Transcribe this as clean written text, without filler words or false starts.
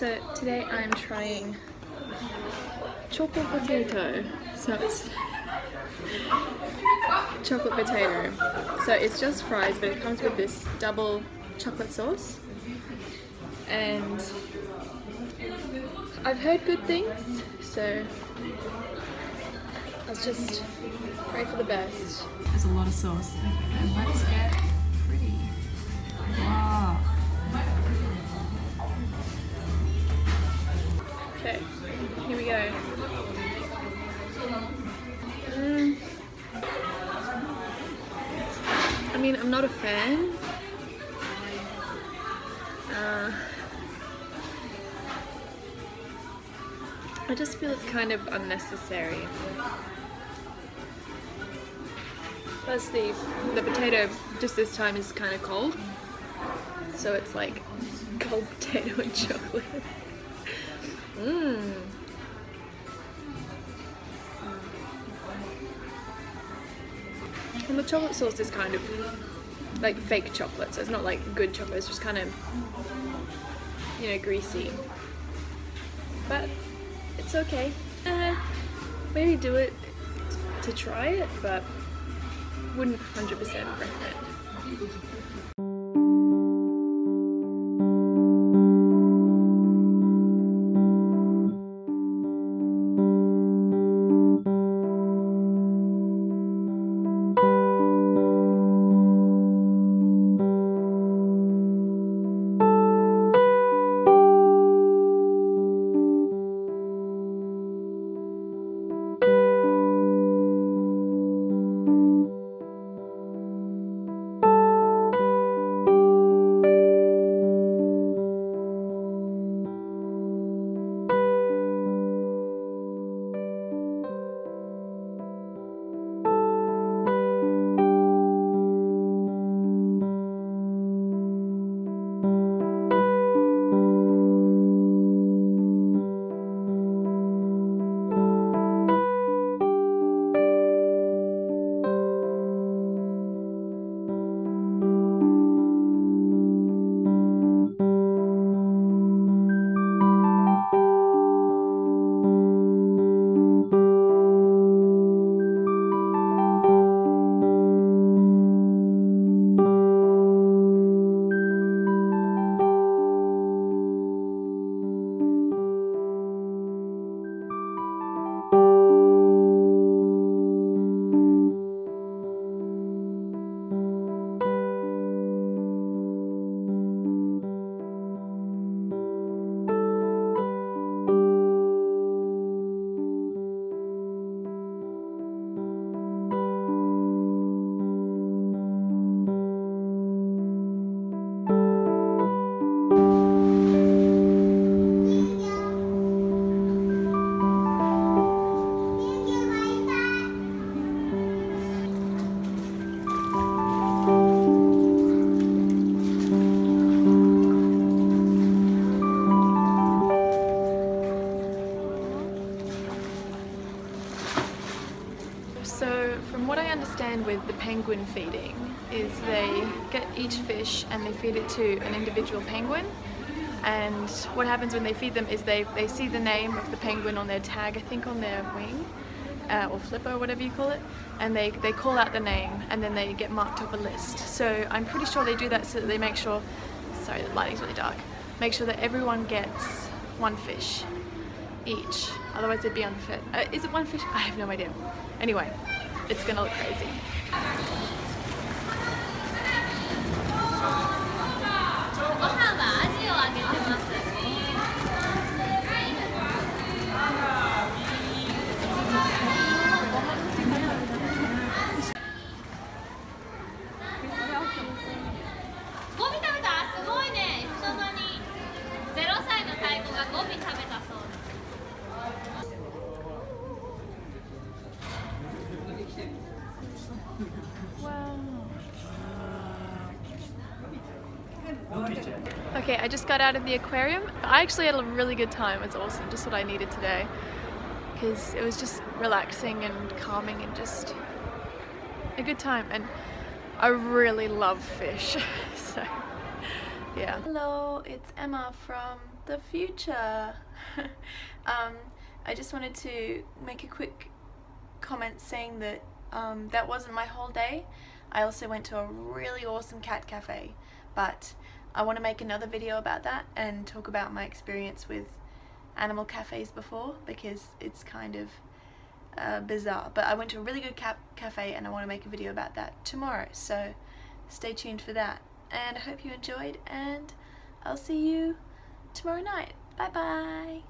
So today I'm trying chocolate potato. So it's chocolate potato. So it's just fries, but it comes with this double chocolate sauce. And I've heard good things, so let's just pray for the best. There's a lot of sauce. And let's get pretty. Wow. Okay, here we go. I mean, I'm not a fan. I just feel it's kind of unnecessary. Firstly, the potato just this time is kind of cold. So it's like cold potato and chocolate. Mmm. And the chocolate sauce is kind of like fake chocolate, so it's not like good chocolate, it's just kind of, you know, greasy. But it's okay. Maybe do it to try it, but wouldn't 100% recommend. With the penguin feeding is they get each fish and they feed it to an individual penguin, and what happens when they feed them is they see the name of the penguin on their tag, I think on their wing or flipper, whatever you call it, and they call out the name and then they get marked off a list. So I'm pretty sure they do that so that they make sure, sorry the lighting's really dark, make sure that everyone gets one fish each, otherwise they'd be unfit. Is it one fish? I have no idea. Anyway, it's gonna look crazy. Okay, I just got out of the aquarium. I actually had a really good time. It's awesome, just what I needed today, because it was just relaxing and calming and just a good time, and I really love fish. So yeah. Hello, it's Emma from the future. I just wanted to make a quick comment saying that that wasn't my whole day. I also went to a really awesome cat cafe, but I want to make another video about that and talk about my experience with animal cafes before, because it's kind of bizarre. But I went to a really good cat cafe and I want to make a video about that tomorrow, so stay tuned for that. And I hope you enjoyed, and I'll see you tomorrow night. Bye bye!